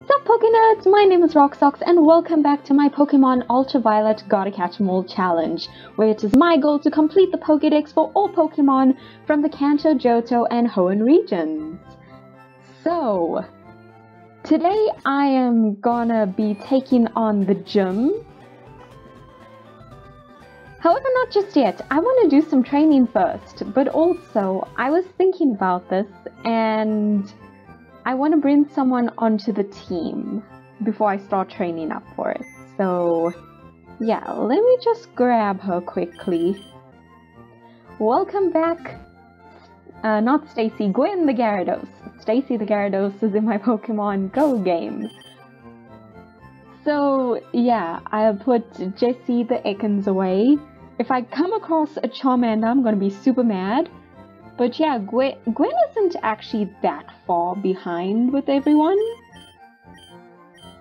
What's up, Pokenerds? My name is RoqueSox and welcome back to my Pokemon Ultraviolet Gotta Catch Mole Challenge, where it is my goal to complete the Pokedex for all Pokemon from the Kanto, Johto, and Hoenn regions. So, today I am gonna be taking on the gym. However, not just yet. I want to do some training first, but also I was thinking about this and I want to bring someone onto the team before I start training up for it. So yeah, let me just grab her quickly. Welcome back. Not Stacy, Gwen the Gyarados. Stacy the Gyarados is in my Pokemon Go game. So yeah, I put Jesse the Ekans away. If I come across a Charmander, I'm going to be super mad. But yeah, Gwen isn't actually that far behind with everyone.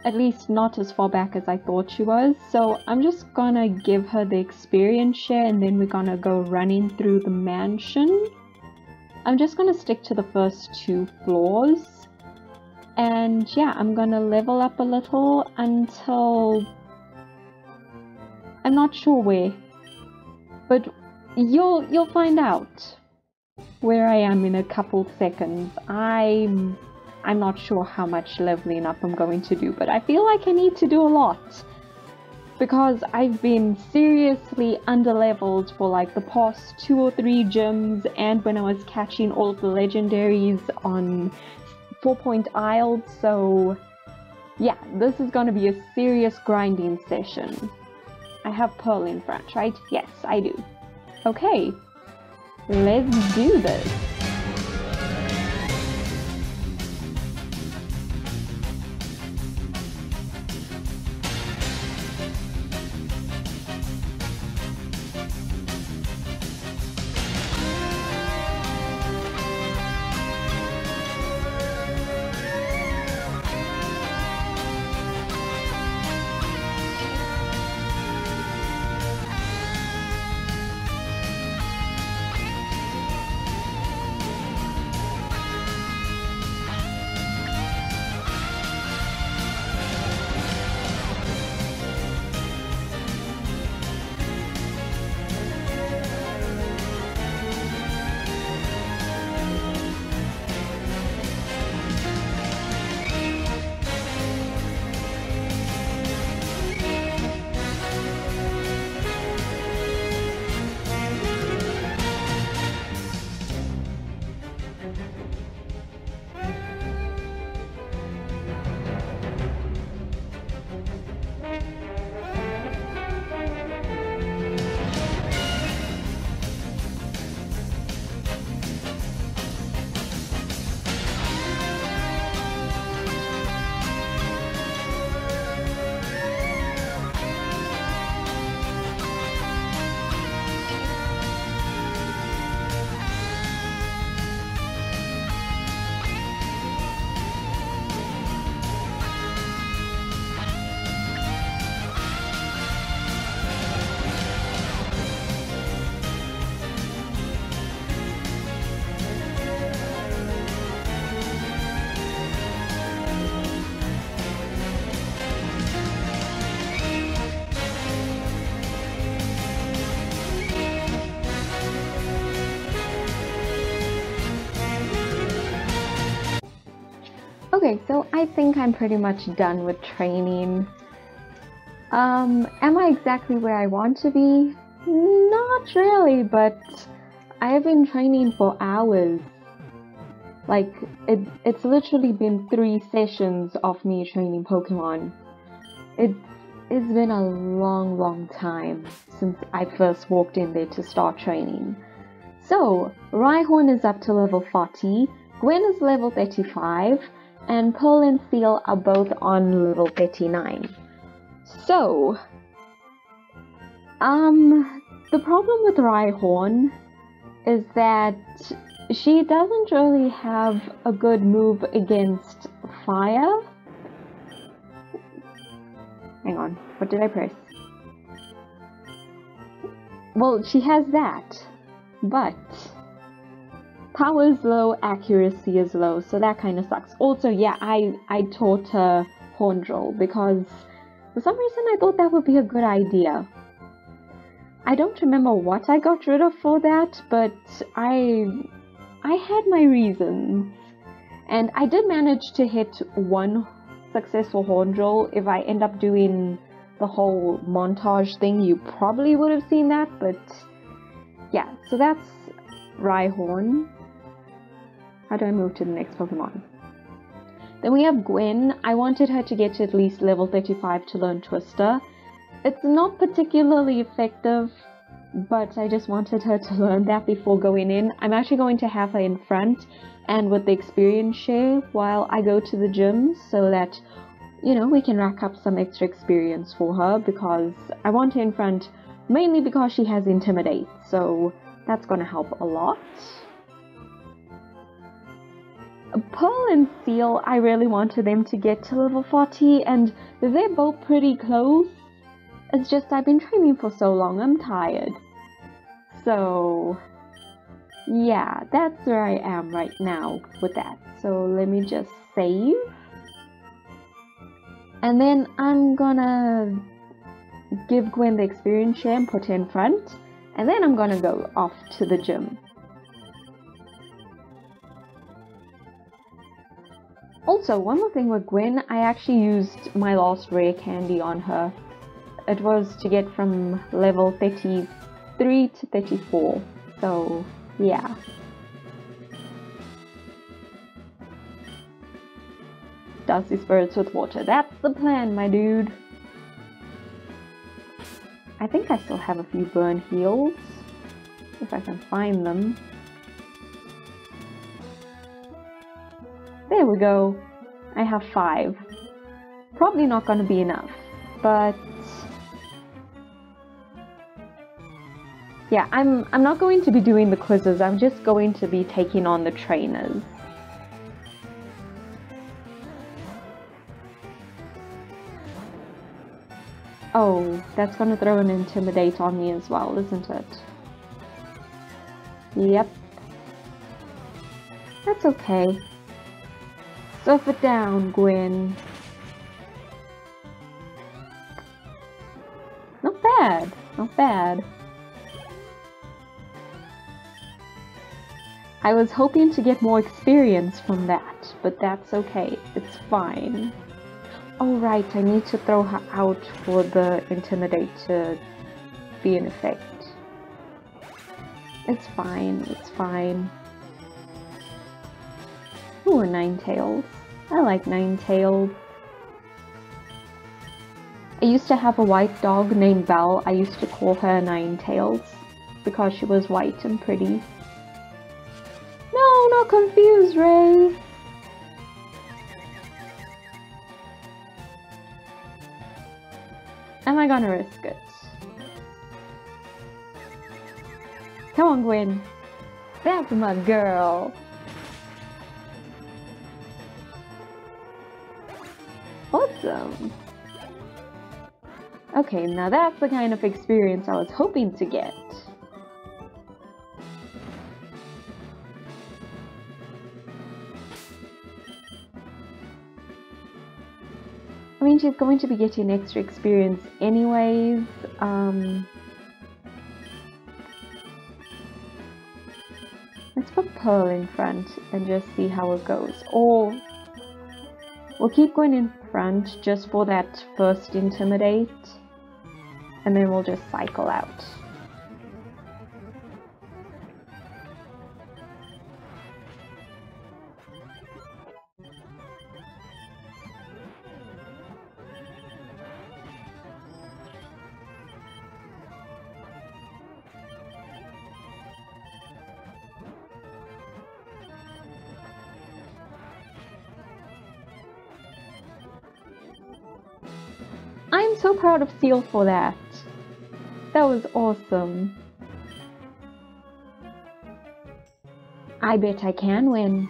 At least not as far back as I thought she was. So I'm just gonna give her the experience share and then we're gonna go running through the mansion. I'm just gonna stick to the first two floors. And yeah, I'm gonna level up a little until... I'm not sure where. But you'll find out where I am in a couple seconds. I'm not sure how much leveling up I'm going to do, but I feel like I need to do a lot because I've been seriously underleveled for like the past 2 or 3 gyms, and when I was catching all of the legendaries on 4 Point Isle. So yeah, this is going to be a serious grinding session. I have Pearl in front, right? Yes, I do. Okay. Let's do this. Okay, so I think I'm pretty much done with training. Am I exactly where I want to be? Not really, but I have been training for hours. Like, it's literally been 3 sessions of me training Pokemon. It's been a long, long time since I first walked in there to start training. So, Rhyhorn is up to level 40, Gwen is level 35, and Pearl and Seal are both on level 39. So, the problem with Rhyhorn is that she doesn't really have a good move against fire. Hang on, what did I press? Well, she has that, but Power is low, accuracy is low, so that kind of sucks. Also, yeah, I taught her Horn Roll because for some reason I thought that would be a good idea. I don't remember what I got rid of for that, but I had my reasons. And I did manage to hit one successful Horn Roll. If I end up doing the whole montage thing, you probably would have seen that, but yeah, so that's Rhyhorn. How do I move to the next Pokemon? Then we have Gwen. I wanted her to get to at least level 35 to learn Twister. It's not particularly effective, but I just wanted her to learn that before going in. I'm actually going to have her in front and with the experience share while I go to the gym so that, you know, we can rack up some extra experience for her, because I want her in front mainly because she has Intimidate, so that's gonna help a lot. Pearl and Seal, I really wanted them to get to level 40, and they're both pretty close. It's just I've been training for so long, I'm tired. So yeah, that's where I am right now with that. So let me just save. And then I'm gonna give Gwen the experience share and put her in front. And then I'm gonna go off to the gym. Also, one more thing with Gwen, I actually used my last rare candy on her. It was to get from level 33 to 34, so yeah. Dusty Spirits with water, that's the plan, my dude. I think I still have a few burn heals, if I can find them. There we go, I have 5. Probably not going to be enough, but yeah, I'm not going to be doing the quizzes, I'm just going to be taking on the trainers. Oh, that's going to throw an Intimidate on me as well, isn't it? Yep. That's okay. Surf it down, Gwen. Not bad, not bad. I was hoping to get more experience from that, but that's okay, it's fine. Oh right, I need to throw her out for the Intimidate to be in effect. It's fine, it's fine. Ooh, a Ninetales. I like Ninetales. I used to have a white dog named Belle. I used to call her Ninetales because she was white and pretty. No, not confused, Ray! Am I gonna risk it? Come on, Gwen. That's my girl. Awesome. Okay, now that's the kind of experience I was hoping to get. I mean, she's going to be getting extra experience anyways. Let's put Pearl in front and just see how it goes. Or we'll keep going in front just for that first Intimidate, and then we'll just cycle out. I'm so proud of Seal for that. That was awesome. I bet I can win.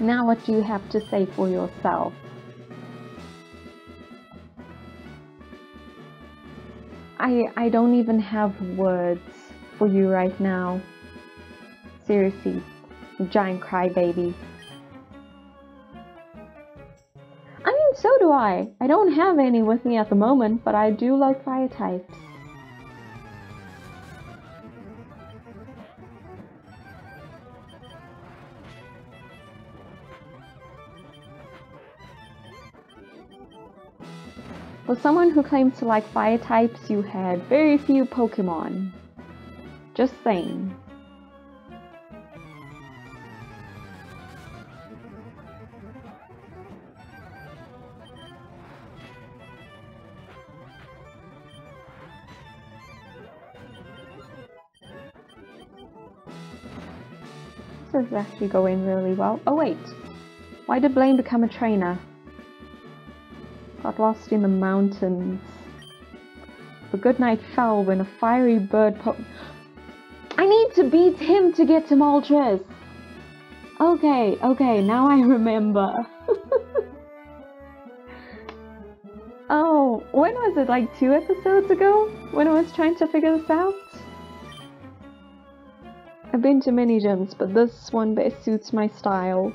Now what do you have to say for yourself? I don't even have words for you right now. Seriously, giant crybaby. I mean, so do I. I don't have any with me at the moment, but I do like fire types. For someone who claims to like fire types, you had very few Pokemon. Just saying. This is actually going really well. Oh wait, why did Blaine become a trainer? Got lost in the mountains. The good night fell when a fiery bird I need to beat him to get to Moltres! Okay, okay, now I remember. Oh, when was it? Like 2 episodes ago? When I was trying to figure this out? I've been to many gyms, but this one best suits my style.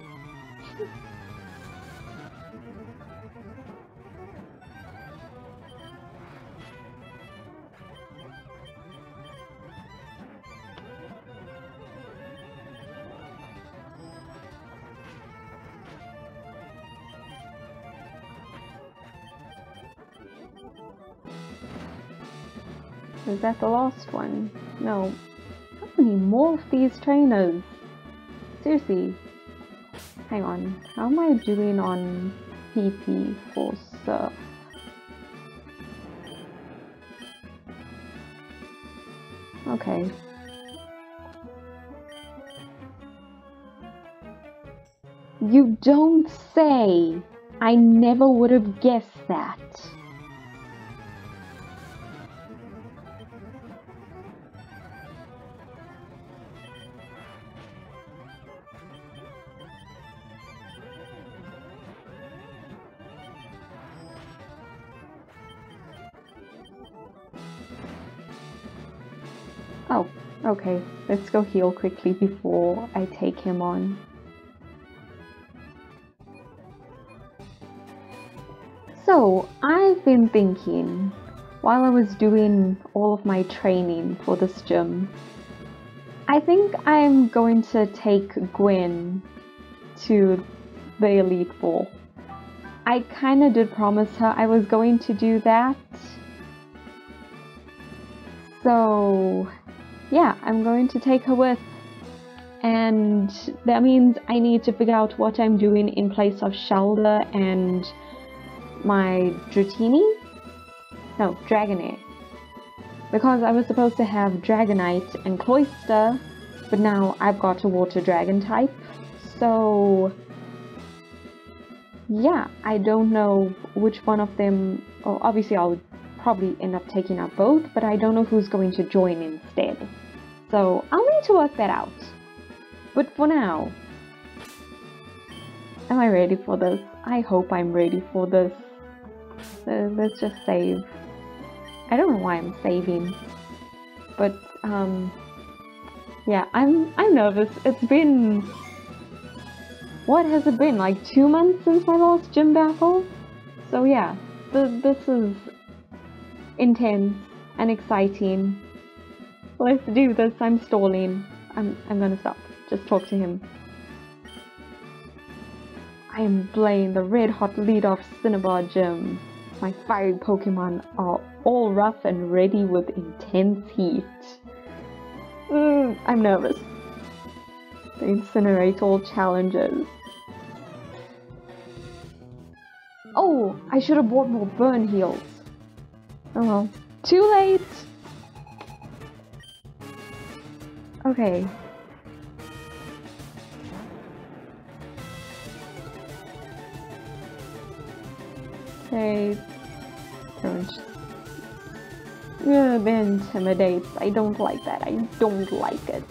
Is that the last one? No. How many more of these trainers? Seriously. Hang on. How am I doing on PP for Surf? Okay. You don't say! I never would have guessed that. Oh, okay. Let's go heal quickly before I take him on. So, I've been thinking while I was doing all of my training for this gym. I think I'm going to take Gwen to the Elite Four. I kind of did promise her I was going to do that. So... yeah, I'm going to take her with, and that means I need to figure out what I'm doing in place of Shellder and my Dratini? No, Dragonair. Because I was supposed to have Dragonite and Cloyster, but now I've got a Water Dragon type, so... yeah, I don't know which one of them... oh, obviously I'll probably end up taking out both, but I don't know who's going to join instead. So I'll need to work that out. But for now, am I ready for this? I hope I'm ready for this. So let's just save. I don't know why I'm saving, but yeah, I'm nervous. It's been, what has it been, like 2 months since my last gym battle? So yeah, this is intense and exciting. Let's do this. I'm stalling. I'm gonna stop. Just talk to him. I am Blaine, the red-hot leader of Cinnabar Gym. My fiery Pokemon are all rough and ready with intense heat. I'm nervous. They incinerate all challenges. Oh, I should have bought more burn heals. Oh well. Too late! Okay. They don't... they intimidate. I don't like that. I don't like it.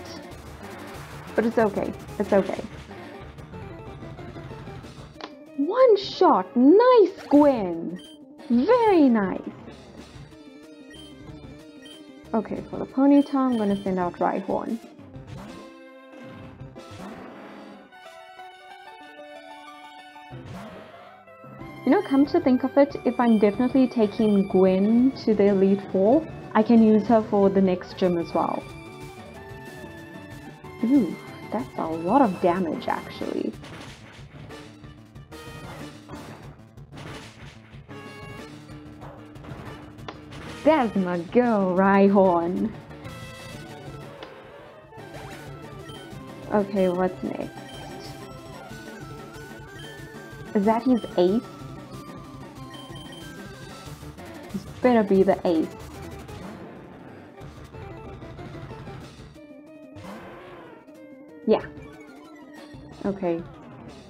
But it's okay. It's okay. One shot! Nice, Gwen! Very nice! Okay, for the Ponyta, I'm gonna send out Rhyhorn. You know, come to think of it, if I'm definitely taking Gwen to the Elite Four, I can use her for the next gym as well. Ooh, that's a lot of damage actually. There's my girl, Rhyhorn. Okay, what's next? Is that his ace? This better be the ace. Yeah. Okay.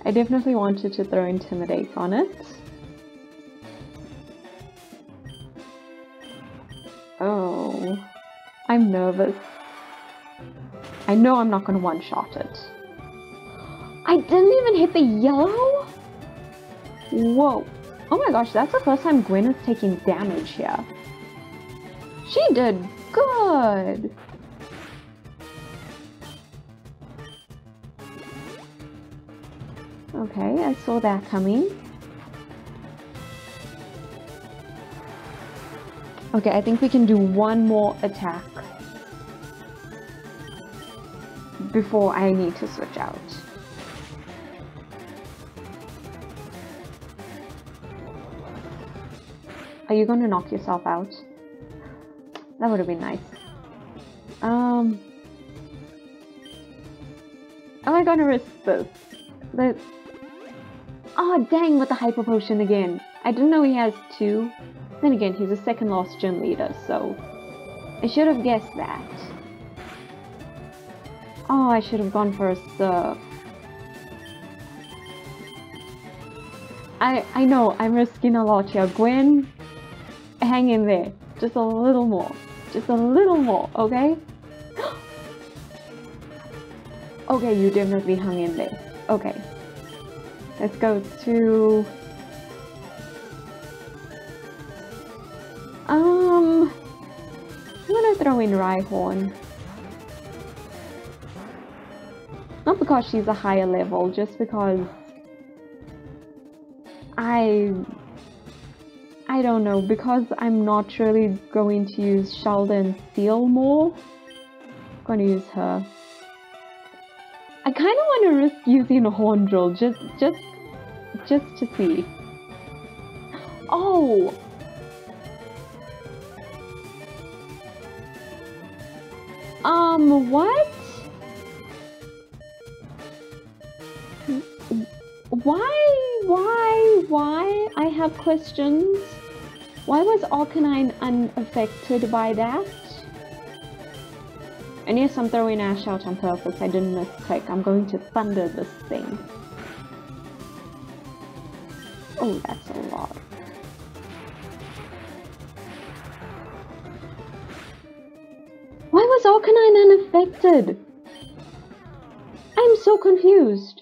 I definitely wanted to throw Intimidate on it. Oh. I'm nervous. I know I'm not gonna one-shot it. I didn't even hit the yellow? Whoa. Oh my gosh, that's the first time Gwen is taking damage here. She did good! Okay, I saw that coming. Okay, I think we can do one more attack before I need to switch out. Are you going to knock yourself out? That would have been nice. Am I going to risk this? Oh dang, with the Hyper Potion again. I didn't know he has two. Then again, he's a second lost gym leader, so I should have guessed that. Oh, I should have gone for a Surf. I know, I'm risking a lot here. Gwen, hang in there. Just a little more. Just a little more, okay? Okay, you definitely hung in there. Okay. Let's go to... I'm gonna throw in Rhyhorn. Not because she's a higher level, just because... I don't know, because I'm not really going to use Shellder and Seal more. I'm gonna use her. I kind of want to risk using a Horndrill just to see. Oh! What? Why? I have questions. Why was Arcanine unaffected by that? And yes, I'm throwing Ash out on purpose. I didn't misclick. I'm going to thunder this thing. Oh, that's a lot. Why was Arcanine unaffected? I'm so confused.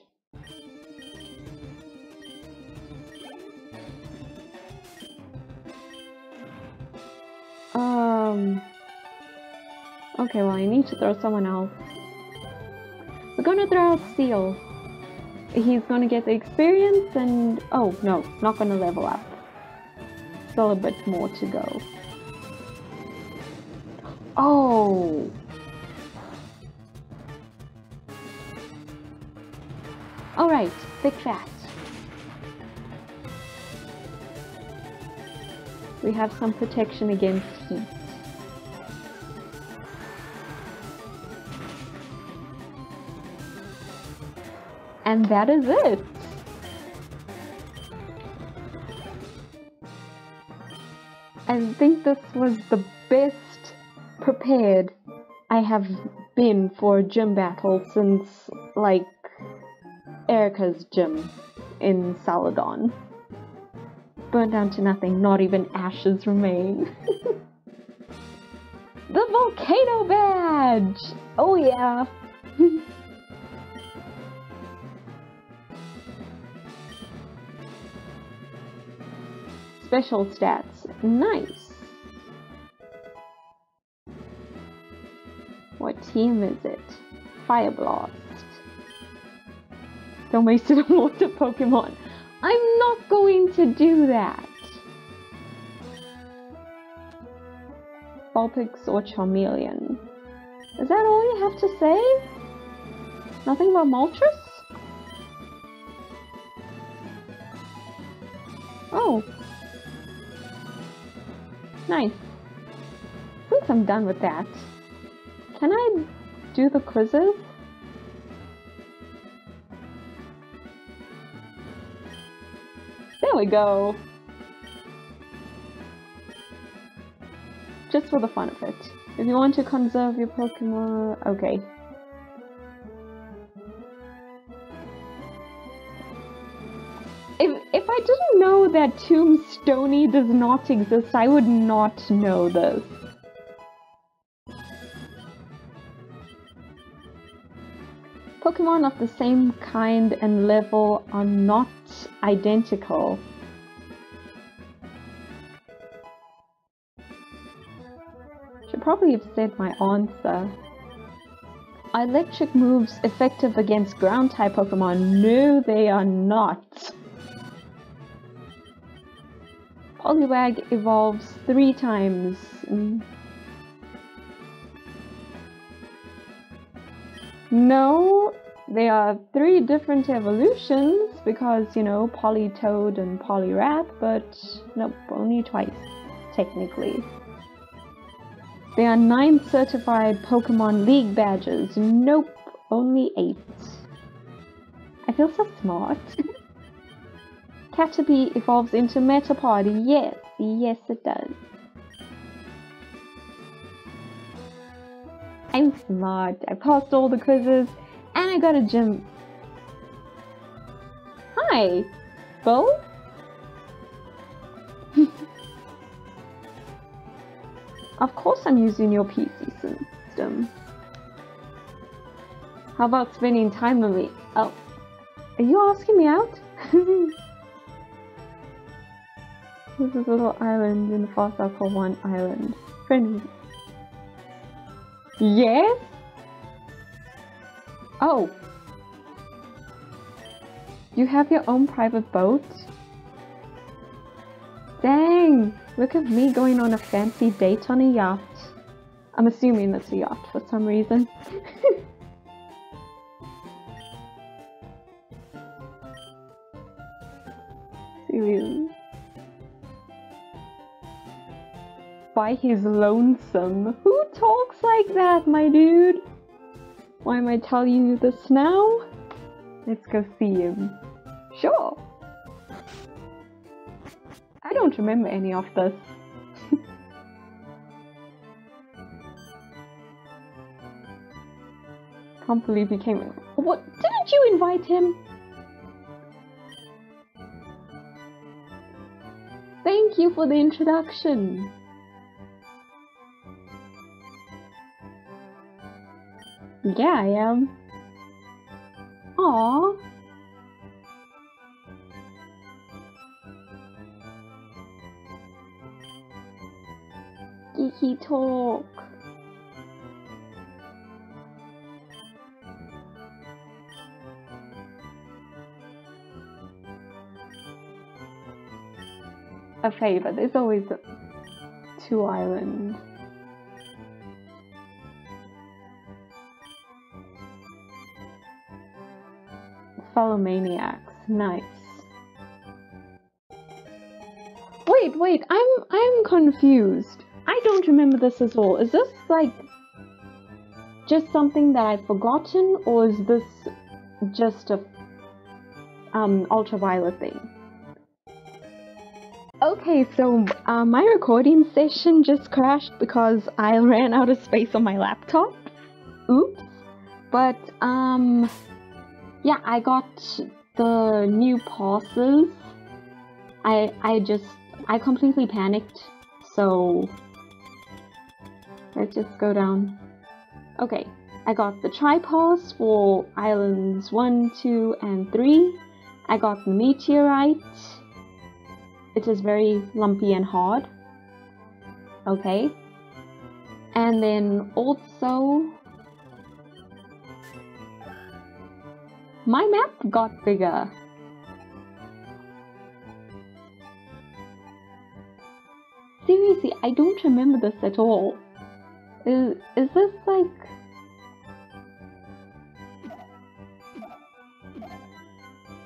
Okay, well, I need to throw someone else. We're gonna throw out Seal. He's gonna get the experience and... Oh, no, not gonna level up. Still a bit more to go. Oh! Alright, thick fat. We have some protection against heat. And that is it! I think this was the best prepared I have been for a gym battle since, like, Erica's gym in Saladon. Burned down to nothing, not even ashes remain. The Volcano Badge! Oh yeah! special stats. Nice! What team is it? Fire Blast. Don't waste it on water Pokemon. I'm not going to do that! Vulpix or Charmeleon. Is that all you have to say? Nothing about Moltres? Oh. Nice. Since I'm done with that, can I do the quizzes? There we go. Just for the fun of it. If you want to conserve your Pokemon... Okay. If I didn't know that Tombstony does not exist, I would not know this. Pokemon of the same kind and level are not identical. Probably have said my answer. Are electric moves effective against ground type Pokemon? No, they are not. Poliwag evolves 3 times. No, they are 3 different evolutions because, you know, Politoed and Poliwrath, but nope, only twice, technically. There are 9 certified Pokemon League badges. Nope, only 8. I feel so smart. Caterpie evolves into Metapod. Yes, yes it does. I'm smart. I passed all the quizzes and I got a gym. Hi, Bo? Of course I'm using your PC system. How about spending time with me? Oh, are you asking me out? This is a little island in the far south called One Island. Friendly. Yes? Oh. You have your own private boat? Dang! Look at me going on a fancy date on a yacht. I'm assuming it's a yacht for some reason. Seriously. Why he's lonesome. Who talks like that, my dude? Why am I telling you this now? Let's go see him. Sure. I don't remember any of this. Can't believe he came. What? Didn't you invite him? Thank you for the introduction. Yeah, I am. Aww. Geeky talk. A favor, there's always a two islands. Fellow maniacs, nice. Wait, I'm confused. I don't remember this at all. Is this like just something that I've forgotten, or is this just a Ultraviolet thing? Okay, so my recording session just crashed because I ran out of space on my laptop. Oops. But yeah, I got the new passes. I completely panicked, so. Let's just go down. Okay, I got the Tri-Pass for Islands 1, 2, and 3. I got the Meteorite. It is very lumpy and hard. Okay. And then also, my map got bigger. Seriously, I don't remember this at all. Is this like...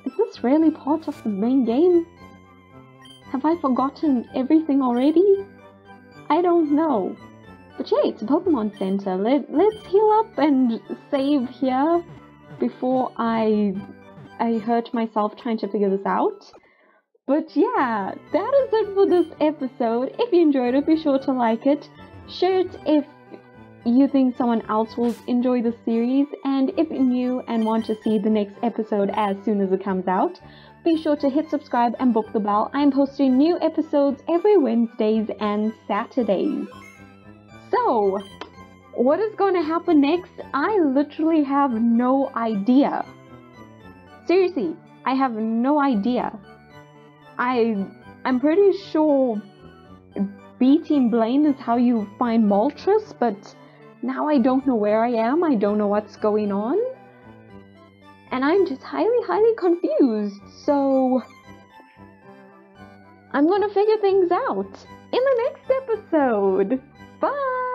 is this really part of the main game? Have I forgotten everything already? I don't know. But yeah, it's a Pokemon Center. Let's heal up and save here before I hurt myself trying to figure this out. But yeah, that is it for this episode. If you enjoyed it, be sure to like it. Share it if you think someone else will enjoy the series. And if you're new and want to see the next episode as soon as it comes out, be sure to hit subscribe and book the bell. I'm posting new episodes every Wednesdays and Saturdays. So, what is going to happen next? I literally have no idea. Seriously, I have no idea. I'm pretty sure beating Blaine is how you find Moltres, but now I don't know where I am, I don't know what's going on, and I'm just highly confused, so I'm gonna figure things out in the next episode. Bye!